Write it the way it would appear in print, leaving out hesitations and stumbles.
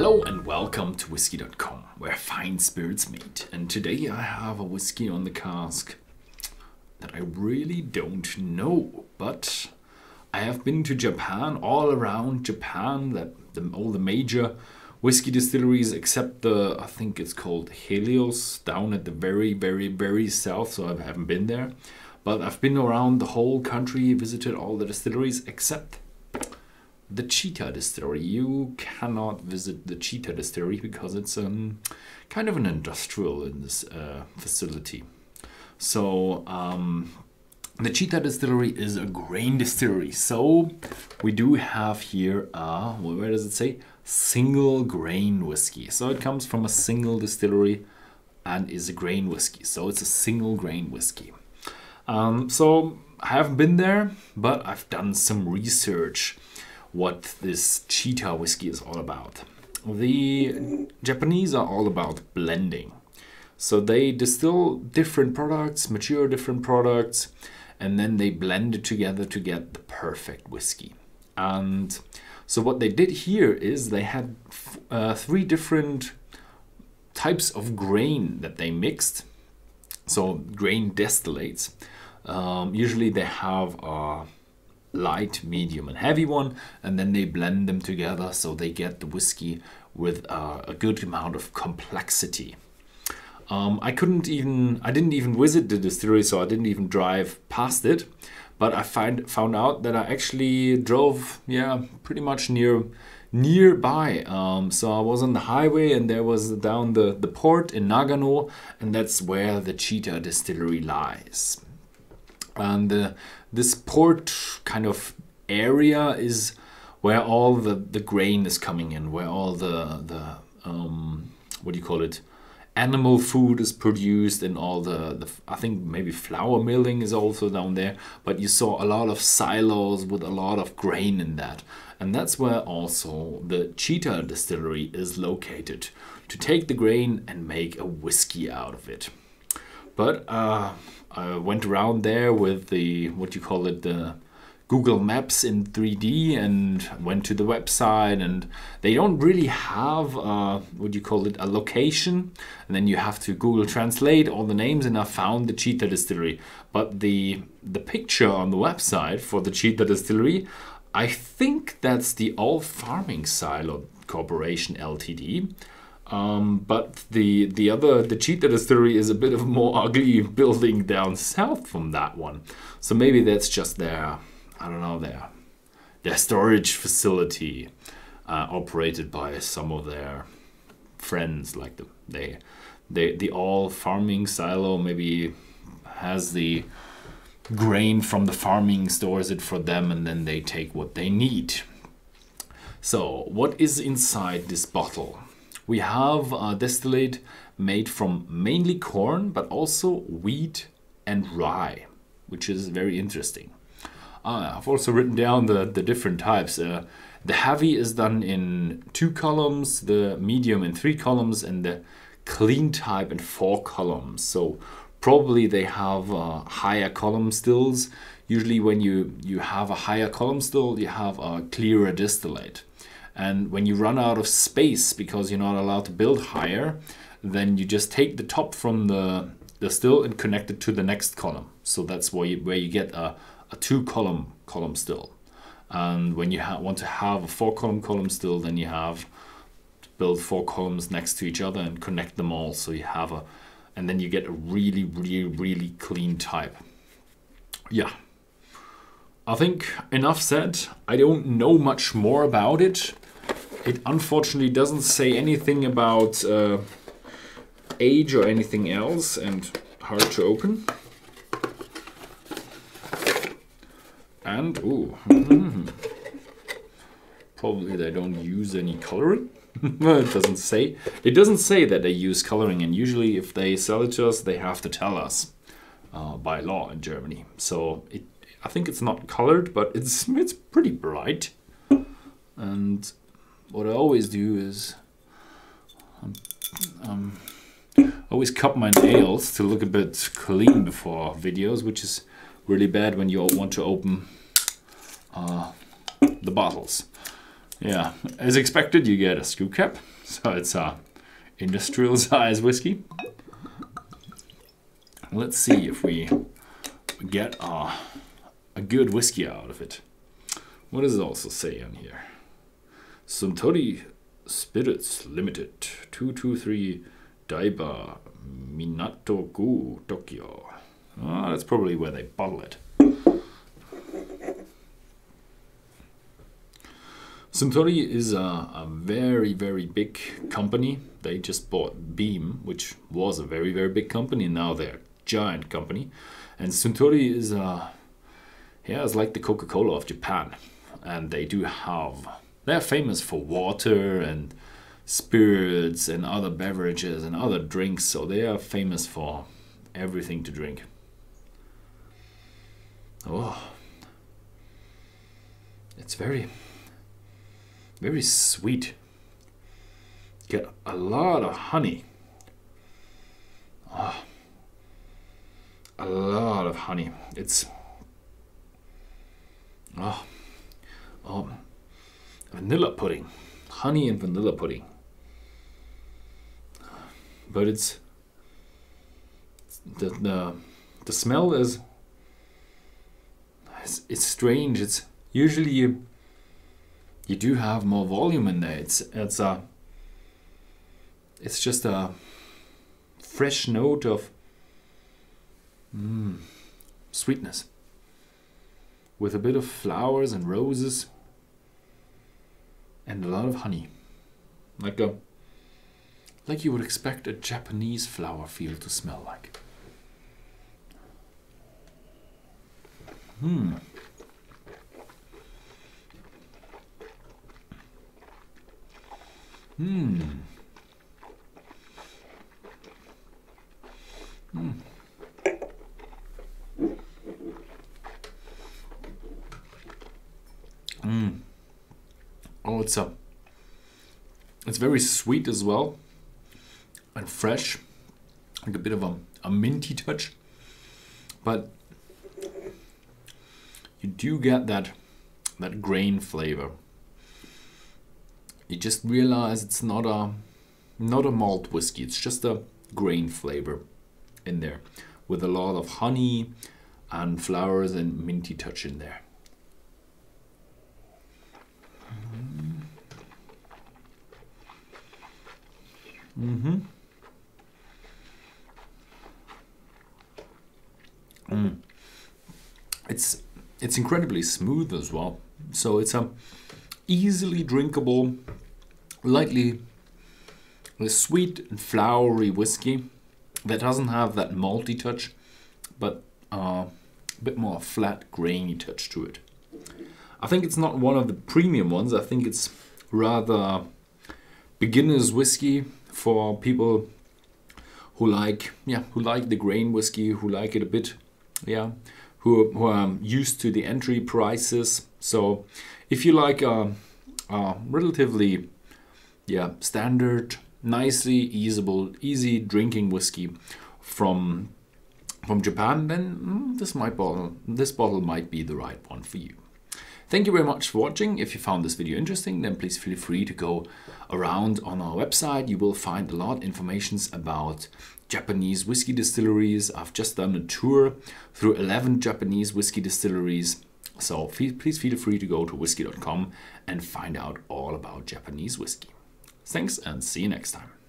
Hello and welcome to Whisky.com, where fine spirits meet. And today I have a whiskey on the cask that I really don't know, but I have been to Japan, all around Japan, all the major whiskey distilleries except the, I think it's called Helios, down at the very, very, very south, so I haven't been there. But I've been around the whole country, visited all the distilleries except the Chita Distillery. You cannot visit the Chita Distillery because it's kind of an industrial in this facility. So the Chita Distillery is a grain distillery. So we do have here, where does it say? Single grain whiskey. So it comes from a single distillery and is a grain whiskey. So it's a single grain whiskey. So I haven't been there, but I've done some research what this Chita whiskey is all about. The Japanese are all about blending. So they distill different products, mature different products, and then they blend it together to get the perfect whiskey. And so what they did here is they had three different types of grain that they mixed. So grain distillates. Usually they have light, medium and heavy one, and then they blend them together so they get the whiskey with a good amount of complexity. I didn't even visit the distillery, so I didn't even drive past it, but I found out that I actually drove pretty much nearby. So I was on the highway and there was down the port in Nagano, and that's where the Chita Distillery lies. And this port kind of area is where all the grain is coming in, where all the what do you call it, animal food is produced, and all the I think maybe flour milling is also down there, but you saw a lot of silos with a lot of grain in that. And that's where also the Chita Distillery is located, to take the grain and make a whiskey out of it. But I went around there with the Google Maps in 3D and went to the website, and they don't really have a location, and then you have to Google Translate all the names, and I found the Chita Distillery. But the picture on the website for the Chita Distillery, I think that's the All Farming Silo Corporation LTD. But the Chita Distillery is a bit of a more ugly building down south from that one. So maybe that's just their, I don't know, their storage facility, operated by some of their friends, like the All Farming Silo maybe has the grain from the farming, stores it for them, and then they take what they need. So what is inside this bottle? We have a distillate made from mainly corn, but also wheat and rye, which is very interesting. I've also written down the different types. The heavy is done in 2 columns, the medium in 3 columns, and the clean type in 4 columns. So probably they have higher column stills. Usually when you have a higher column still, you have a clearer distillate. And when you run out of space because you're not allowed to build higher, then you just take the top from the still and connect it to the next column. So that's where you get a 2 column still. And when you want to have a 4 column still, then you have to build 4 columns next to each other and connect them all. So you have and then you get a really, really, really clean type. Yeah. I think enough said. I don't know much more about it. It unfortunately doesn't say anything about age or anything else, and hard to open. And, ooh, probably they don't use any coloring. It doesn't say. It doesn't say that they use coloring, and usually if they sell it to us, they have to tell us by law in Germany. So I think it's not colored, but it's pretty bright. And what I always do is always cut my nails to look a bit clean before videos, which is really bad when you all want to open the bottles. Yeah, as expected, you get a scoop cap. So it's industrial size whiskey. Let's see if we get a good whiskey out of it. What does it also say on here? Suntory Spirits Limited, 223 Daiba, Minato-ku, Tokyo. Oh, that's probably where they bottle it. Suntory is a very, very big company. They just bought Beam, which was a very, very big company, and now they're a giant company. And Suntory is, yeah, it's like the Coca-Cola of Japan. And they do have, they're famous for water and spirits and other beverages and other drinks. So they are famous for everything to drink. Oh, it's very, very sweet. Get a lot of honey. Oh, a lot of honey. It's vanilla pudding, honey and vanilla pudding. But it's the smell is it's strange. It's usually you do have more volume in there. It's just a fresh note of sweetness with a bit of flowers and roses and a lot of honey, like you would expect a Japanese flower field to smell like. Oh, it's very sweet as well and fresh, like a bit of a minty touch, but you do get that grain flavor. You just realize it's not a malt whiskey. It's just a grain flavor in there with a lot of honey and flowers and minty touch in there. It's incredibly smooth as well. So it's a easily drinkable, lightly sweet and flowery whiskey that doesn't have that malty touch, but a bit more flat, grainy touch to it. I think it's not one of the premium ones. I think it's rather beginner's whiskey for people who like the grain whiskey, who like it a bit, who are used to the entry prices. So if you like a relatively standard, nicely easable, easy drinking whiskey from Japan, then this bottle might be the right one for you. Thank you very much for watching. If you found this video interesting, then please feel free to go around on our website. You will find a lot of information about Japanese whiskey distilleries. I've just done a tour through 11 Japanese whiskey distilleries. So please feel free to go to Whisky.com and find out all about Japanese whiskey. Thanks and see you next time.